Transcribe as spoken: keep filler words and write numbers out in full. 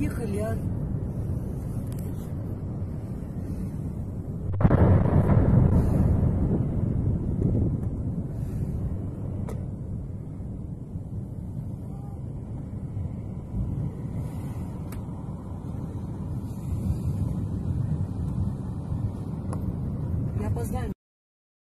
Ехали, а? Я опоздаю.